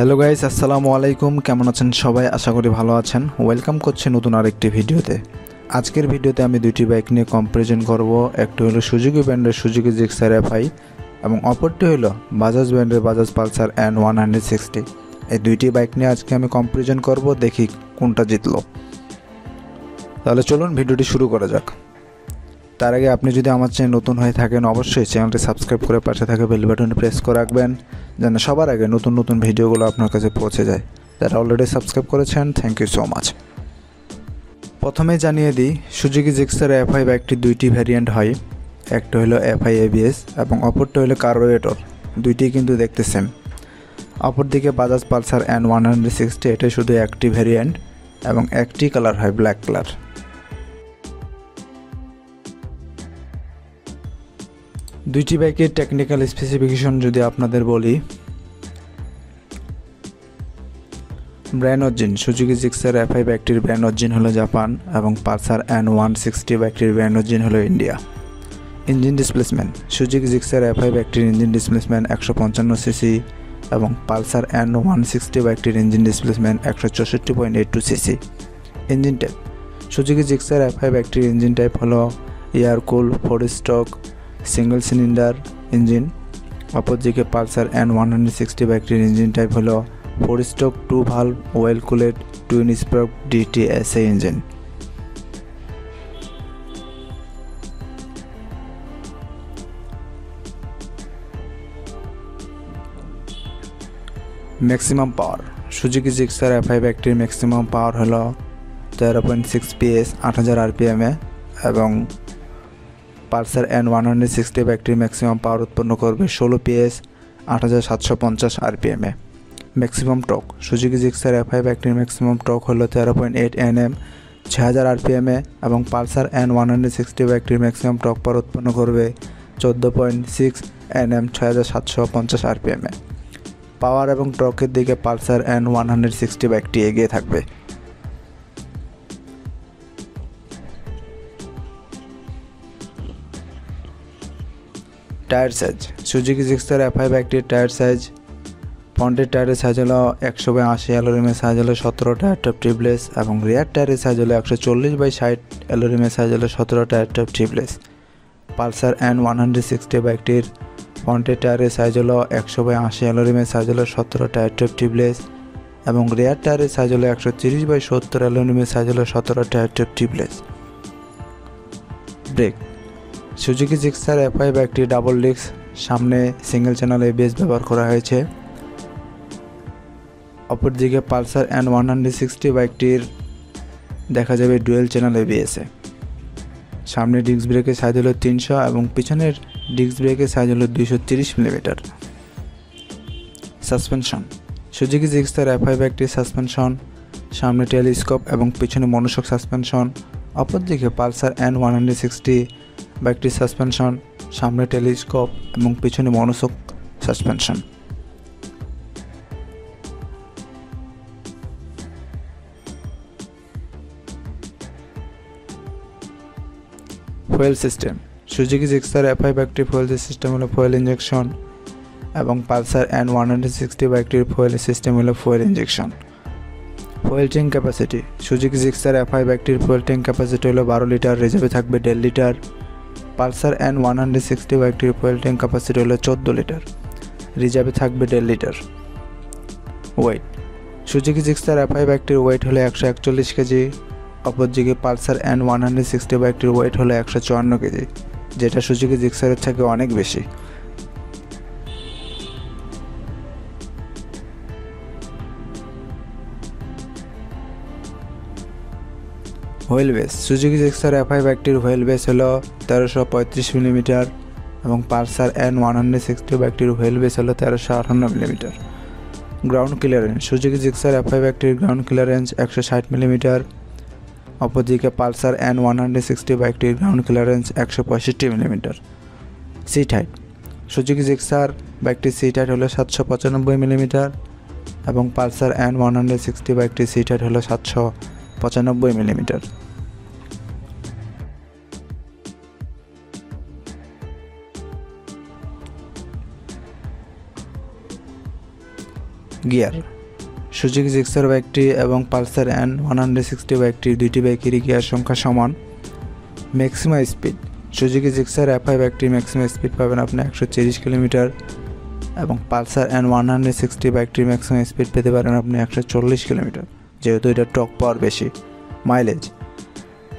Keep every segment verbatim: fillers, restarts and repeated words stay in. Hello guys अस्सलामु आलैकुम केमन आछेन सबाई आशा करी भालो आछेन वेलकम करछि नतुन आरेकटी भिडियोते। आजकेर भिडियोते आमि दुइटी बाइक निये कम्पारिजन करब, एकटी हलो सुजुकी ब्रैंडेर सुजुकी जिक्सार एफआई एबं अपरटी हलो बाजाज ब्रैंडेर Bajaj Pulsar N one sixty. एई दुइटी बाइक निये आजके आमि कम्पारिजन करब, देखि कोनटा जितलो। ताहले चलुन भिडियोटी शुरू करा जाक। तार आगे आपनि जोदि आमार चैनेल नतुन हये थाकेन अवश्यई चैनेलटी सबस्क्राइब करे पाशे थाका बेल बाटन प्रेस करे राखबेन जान सबार आगे नतून नतून भिडियोगुलो आपनार काछे पौंछे जाय। जारा अलरेडी सबस्क्राइब करेछेन थैंक यू सो माच। प्रथमेई जानिये दिई सुजुकी जिक्सर एफआई बाइकटी दुइटी भेरिएंट हय, एकटा हलो एफआई एबिएस एबं अपरटा हलो कार्बोरेटर, दुइटी किन्तु देखते सेम। अपरदिके Bajaj Pulsar N one sixty एटा शुधु एकटी भेरिएंट एबं एकटी कलर हय ब्लैक कलर। दुईटी बाइकर टेक्निकल स्पेसिफिकेशन जो अपन बोली brand origin Suzuki Gixxer FI बाइकटर ब्रैंड ओरिजिन हलो जापान और पालसार एन वन सिक्सटी बाइकटर ब्रैंड ओरिजिन हलो India. Engine displacement Suzuki Gixxer FI बाइकटर इंजिन डिसप्लेसमेंट एकशो पंचान्न सीसी और पालसार एन वन सिक्सटी बाइकटर इंजिन डिसप्लेसमेंट एकशो चौष्टि point eight two CC. Engine type Suzuki Gixxer FI बाइकटर इंजिन टाइप हलो air cool four stroke single cylinder engine. अपोजिटे पालसार एन वन सिक्सटी बाइकटिर इंजिन टाइप हलो four stroke two valve oil cooled two stroke DTSA engine. Maximum power Suzuki Gixxer FI बाइकटिर maximum power हलो तेरह point six PS आठ हज़ार RPM ए एवं पालसार एन वन सिक्सटी बाइकटिर मैक्सिमाम पावर उत्पन्न करबे षोलो पीएस आठ हज़ार सातशो पंचाश आरपीएम ए। Maximum torque Suzuki Gixxer FI बाइकटिर मैक्सिमाम टॉर्क हलो तेरह पॉइंट एट एन एम छः हज़ार आरपीएम ए और पालसार एन वन सिक्सटी बाइकटिर मैक्सिमाम टॉर्क पावर उत्पन्न करबे चौदह पॉइंट सिक्स एन एम छः हज़ार सातशो पंचाश आरपीएम ए। पावर और टॉर्क दिके पालसार एन वन सिक्सटी बाइकटी एगिए थाकबे। Tyre size Suzuki Gixxer FI बाइकटिर टायर साइज फ्रंटेर टायर साइज हलो एकशो बशी एलोरिम साइज हलो सतर टायर टप ट्यूबलेस और रियर टायर साइज हलो एकशो चल्लिस बट एलोरिम साइज हलो सतर tyre type tubeless. Pulsar N one sixty बाइकटिर फ्रंटेर टायर साइज हलो एकशो बशी एलोरिम साइज हलो सतर टायर टप ट्यूबलेस और रियर टायर साइज हलो एकशो त्रिश बत्तर एलोरिम साइज हलो सतर tyre type tubeless. Brake Suzuki Gixxer FI बाइकटी डबल डिस्क सामने सिंगल चैनल एबीएस व्यवहार करा हयेछे। अपर दिके पालसार एन वन सिक्सटी बाइकटिर देखा जाबे डुएल चैनल एबीएस ए। सामने डिस्क ब्रेकेर साइज हलो तीनशो और पिछनेर डिस्क ब्रेकेर साइज हलो दुइशो त्रिश millimetre. Suspension Suzuki Gixxer FI बाइकटिर सस्पेंशन सामने टेलिस्कोप और पिछने मोनोशक सस्पेंशन। अपर दिके पालसार एन वन सिक्सटी बाइकटिर सस्पेंशन सामने टेलिस्कोप और पिछने monoshock suspension. Fuel system Suzuki Gixxer FI बाइकटिर फ्यूल सिस्टेम हलो फ्यूल इंजेक्शन और पालसार एन वन सिक्सटी बाइकटिर फ्यूल सिस्टेम हलो fuel injection. Fuel tank capacity Suzuki Gixxer FI बाइकटिर फ्यूल टैंक कैपासिटी हलो बारो लिटार, रिजार्भे थाकबे डेढ़ litre. Pulsar N one sixty बाइकटिर फ्यूल टैंक कैपासिटी हलो चौदह लिटार, रिजार्भे थाकबे डेढ़ litre. Weight Suzuki Gixxer FI बाइकटिर वेट हलो एकशो एकचल्लिस केजी। अपरदिके पालसार एन वन सिक्सटी बाइकटिर वेट हलो एकशो चुवान्न केजी, जेटा सुजुकी जिक्सर थेके अनेक बेशी। Wheel base Suzuki Gixxer FI বাইকটির হুইল বেস হলো তেরোশো পঁয়ত্রিশ মিলিমিটার এবং পালসার এন वन सिक्सटी বাইকটির হুইল বেস হলো তেরোশো আটান্ন millimetre. Ground clearance Suzuki Gixxer FI বাইকটির গ্রাউন্ড ক্লিয়ারেন্স একশো ষাট মিলিমিটার। অপরদিকে পালসার এন वन सिक्सटी বাইকটির গ্রাউন্ড ক্লিয়ারেন্স একশো পঁয়ষট্টি millimetre. Seat height Suzuki Gixxer বাইকটির সিট হাইট হলো সাতশো পঁচানব্বই মিলিমিটার এবং পালসার এন वन सिक्सटी বাইকটির সিট হাইট হলো সাতশো पचानब्बे मिलीमीटर। गियर सुजुकी जिक्सर बैकटी और पालसार एन वन सिक्सटी बैकटी दुईटी बैकर गियर संख्या समान। Maximum speed Suzuki Gixxer F I बैकटी मैक्सिमाम स्पीड पाबेन आपनि एक सौ तेईस किलोमीटर और पालसार एन वन सिक्सटी बैकटी मैक्सिमाम स्पीड पेते पारेन आपनि एक सौ चालीस किलोमीटर जेहेतु एटार टर्क पावर बेशी। Mileage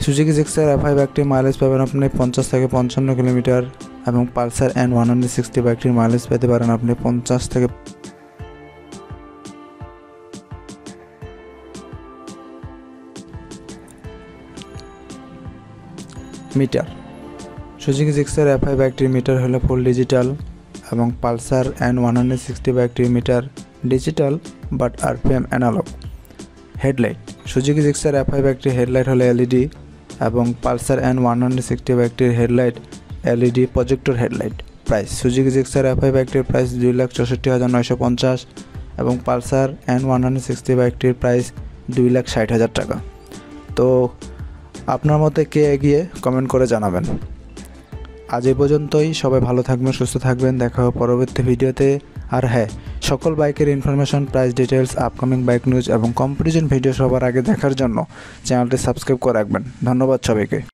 Suzuki Gixxer F I बैकटी माइलेज पाबेन आपनि पचास थेके पचपन किलोमीटर और पालसार एन वन सिक्सटी बैकटी माइलेज पेते पारेन आपनि पचास थेके meter Suzuki Gixxer F I बैकटी मीटर हलो फुल डिजिटल और पालसार एन वन सिक्सटी बैकटी meter digital but RPM analogue. Headlight Suzuki Gixxer F I बैकटी हेडलाइट हलो एलईडी और पालसार एन वन सिक्सटी बैकटी headlight LED projector headlight. Price Suzuki Gixxer F I बैकटी price दुई लाख चौष्टि हज़ार नयशो पंचाश और पालसार एन वन सिक्सटी बैकटी प्राइस दुई लाख षाट हज़ार टाका। तो আপনার মতে কে এগিয়ে কমেন্ট করে জানাবেন। আজ এই পর্যন্তই, সবাই ভালো থাকবেন, সুস্থ থাকবেন, দেখা হবে পরবর্তী ভিডিওতে। আর হ্যাঁ, সকল বাইকের information, price details, upcoming bike news এবং কম্পিটিশন ভিডিও সবার আগে দেখার জন্য চ্যানেলটি সাবস্ক্রাইব করে রাখবেন। ধন্যবাদ সবাইকে।